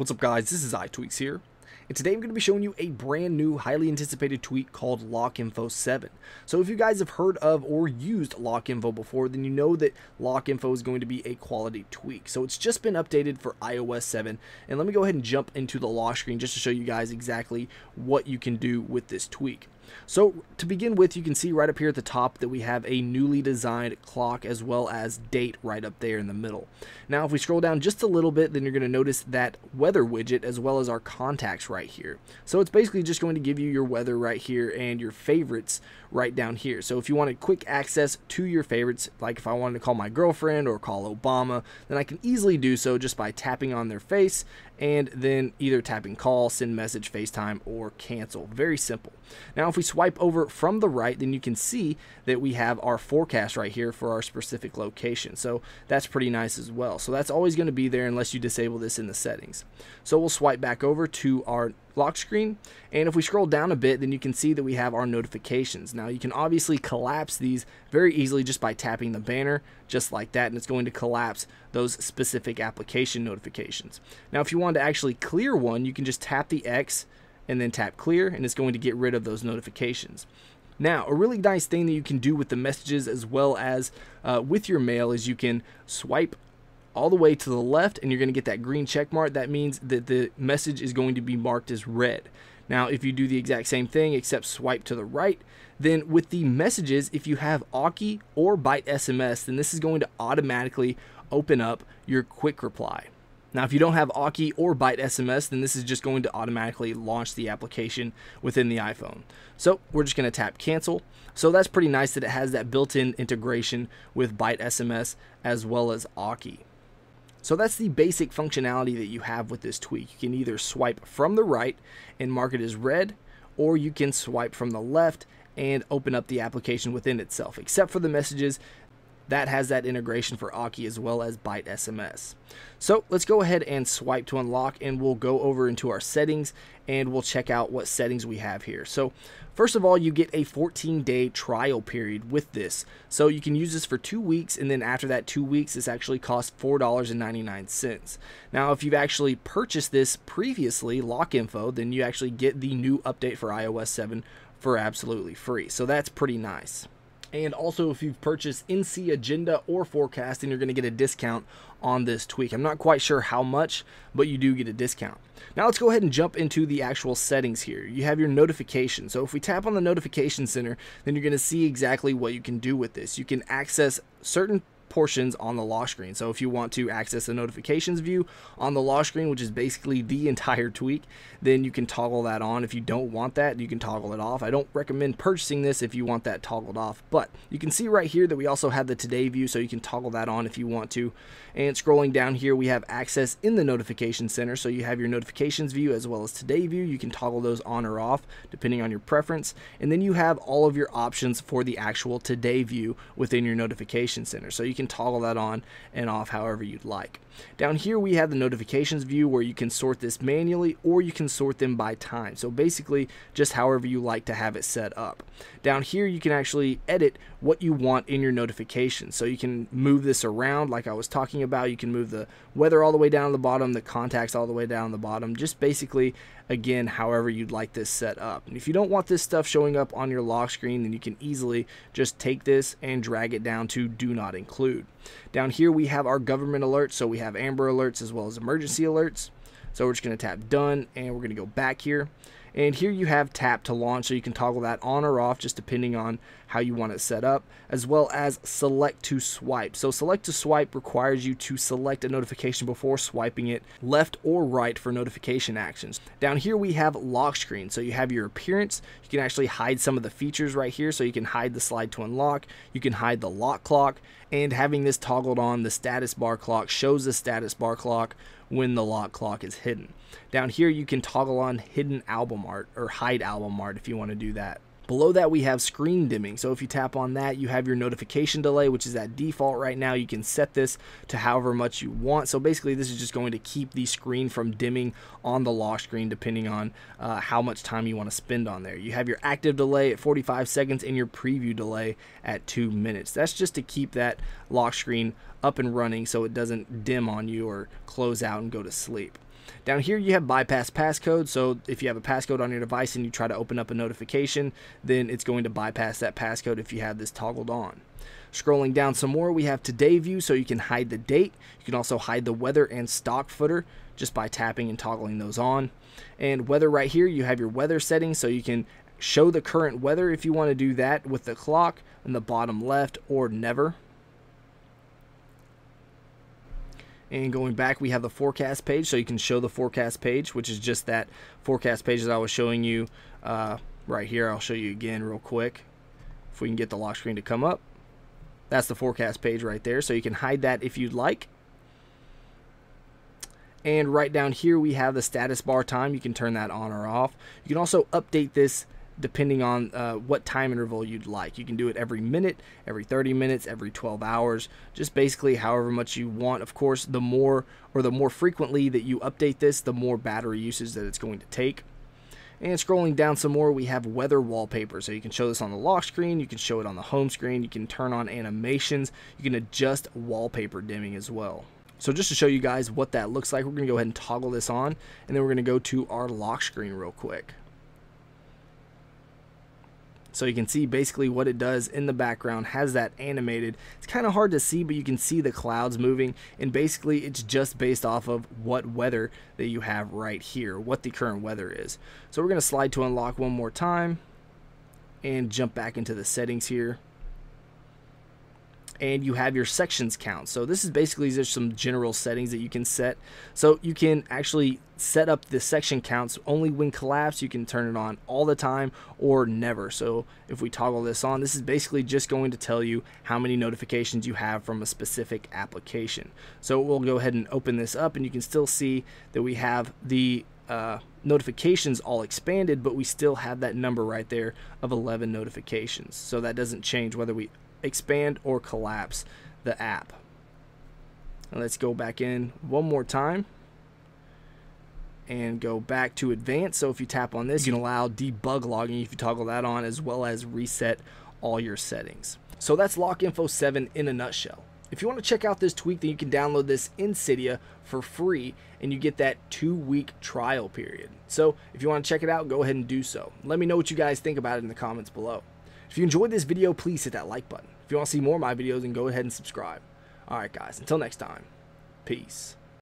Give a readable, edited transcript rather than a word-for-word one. What's up guys, this is iTweaks here, and today I'm going to be showing you a brand new, highly anticipated tweak called LockInfo 7. So if you guys have heard of or used LockInfo before, then you know that LockInfo is going to be a quality tweak. So it's just been updated for iOS 7, and let me go ahead and jump into the lock screen just to show you guys exactly what you can do with this tweak. So to begin with, you can see right up here at the top that we have a newly designed clock as well as date right up there in the middle. Now if we scroll down just a little bit, then you're going to notice that weather widget as well as our contacts right here. So it's basically just going to give you your weather right here and your favorites right down here. So if you wanted quick access to your favorites, like if I wanted to call my girlfriend or call Obama, then I can easily do so just by tapping on their face and then either tapping call, send message, FaceTime, or cancel. Very simple. Now if we swipe over from the right, then you can see that we have our forecast right here for our specific location. So that's pretty nice as well. So that's always going to be there unless you disable this in the settings. So we'll swipe back over to our lock screen, and if we scroll down a bit, then you can see that we have our notifications. Now you can obviously collapse these very easily just by tapping the banner just like that, and it's going to collapse those specific application notifications. Now if you want to actually clear one, you can just tap the X and then tap clear, and it's going to get rid of those notifications. Now, a really nice thing that you can do with the messages as well as with your mail is you can swipe all the way to the left, and you're going to get that green check mark. That means that the message is going to be marked as read. Now, if you do the exact same thing except swipe to the right, then with the messages, if you have Auki or BiteSMS, then this is going to automatically open up your quick reply. Now, if you don't have Auki or BiteSMS, then this is just going to automatically launch the application within the iPhone. So we're just going to tap cancel. So that's pretty nice that it has that built-in integration with BiteSMS as well as Auki. So that's the basic functionality that you have with this tweak. You can either swipe from the right and mark it as read, or you can swipe from the left and open up the application within itself, except for the messages. That has that integration for Auki as well as BiteSMS. So let's go ahead and swipe to unlock, and we'll go over into our settings and we'll check out what settings we have here. So first of all, you get a 14-day trial period with this. So you can use this for 2 weeks, and then after that 2 weeks, this actually costs $4.99. Now, if you've actually purchased this previously, LockInfo, then you actually get the new update for iOS 7 for absolutely free. So that's pretty nice. And also, if you've purchased NC Agenda or Forecast, then you're going to get a discount on this tweak. I'm not quite sure how much, but you do get a discount. Now let's go ahead and jump into the actual settings here. You have your notification. So if we tap on the notification center, then you're going to see exactly what you can do with this. You can access certain portions on the lock screen. So if you want to access the notifications view on the lock screen, which is basically the entire tweak, then you can toggle that on. If you don't want that, you can toggle it off. I don't recommend purchasing this if you want that toggled off, but you can see right here that we also have the today view, so you can toggle that on if you want to. And scrolling down here, we have access in the notification center. So you have your notifications view as well as today view. You can toggle those on or off depending on your preference. And then you have all of your options for the actual today view within your notification center. So you can toggle that on and off however you'd like. Down here we have the notifications view, where you can sort this manually or you can sort them by time. So basically just however you like to have it set up. Down here you can actually edit what you want in your notifications. So you can move this around like I was talking about. You can move the weather all the way down the bottom, the contacts all the way down the bottom, just basically again however you'd like this set up. And if you don't want this stuff showing up on your lock screen, then you can easily just take this and drag it down to do not include. Down here we have our government alerts, so we have Amber alerts as well as emergency alerts. So we're just going to tap done, and we're going to go back here, and here you have tap to launch, so you can toggle that on or off just depending on how you want it set up, as well as select to swipe. So select to swipe requires you to select a notification before swiping it left or right for notification actions. Down here we have lock screen, so you have your appearance. You can actually hide some of the features right here, so you can hide the slide to unlock, you can hide the lock clock, and having this toggled on, the status bar clock shows the status bar clock when the lock clock is hidden. Down here you can toggle on hidden album art or hide album art if you want to do that. Below that we have screen dimming, so if you tap on that, you have your notification delay, which is at default right now. You can set this to however much you want. So basically this is just going to keep the screen from dimming on the lock screen depending on how much time you want to spend on there. You have your active delay at 45 seconds and your preview delay at 2 minutes. That's just to keep that lock screen up and running so it doesn't dim on you or close out and go to sleep. Down here you have bypass passcode, so if you have a passcode on your device and you try to open up a notification, then it's going to bypass that passcode if you have this toggled on. Scrolling down some more, we have Today View, so you can hide the date. You can also hide the weather and stock footer just by tapping and toggling those on. And weather right here, you have your weather settings, so you can show the current weather if you want to do that with the clock in the bottom left or never. And going back, we have the forecast page, so you can show the forecast page, which is just that forecast page that I was showing you right here. I'll show you again real quick if we can get the lock screen to come up. That's the forecast page right there, so you can hide that if you'd like. And right down here we have the status bar time. You can turn that on or off. You can also update this depending on what time interval you'd like. You can do it every minute, every 30 minutes, every 12 hours, just basically however much you want. Of course, the more frequently that you update this, the more battery usage that it's going to take. And scrolling down some more, we have weather wallpaper. So you can show this on the lock screen, you can show it on the home screen, you can turn on animations, you can adjust wallpaper dimming as well. So just to show you guys what that looks like, we're gonna go ahead and toggle this on, and then we're gonna go to our lock screen real quick. So you can see basically what it does in the background, has that animated. It's kind of hard to see, but you can see the clouds moving, and basically it's just based off of what weather that you have right here, what the current weather is. So we're going to slide to unlock one more time and jump back into the settings here. And you have your sections count. So this is basically just some general settings that you can set. So you can actually set up the section counts only when collapsed. You can turn it on all the time or never. So if we toggle this on, this is basically just going to tell you how many notifications you have from a specific application. So we'll go ahead and open this up, and you can still see that we have the notifications all expanded, but we still have that number right there of 11 notifications. So that doesn't change whether we expand or collapse the app. And let's go back in one more time and go back to advanced. So if you tap on this, you can allow debug logging if you toggle that on, as well as reset all your settings. So that's LockInfo 7 in a nutshell. If you want to check out this tweak, then you can download this in Cydia for free, and you get that 2-week trial period. So if you want to check it out, go ahead and do so. Let me know what you guys think about it in the comments below. If you enjoyed this video, please hit that like button. If you want to see more of my videos, then go ahead and subscribe. Alright guys, until next time, peace.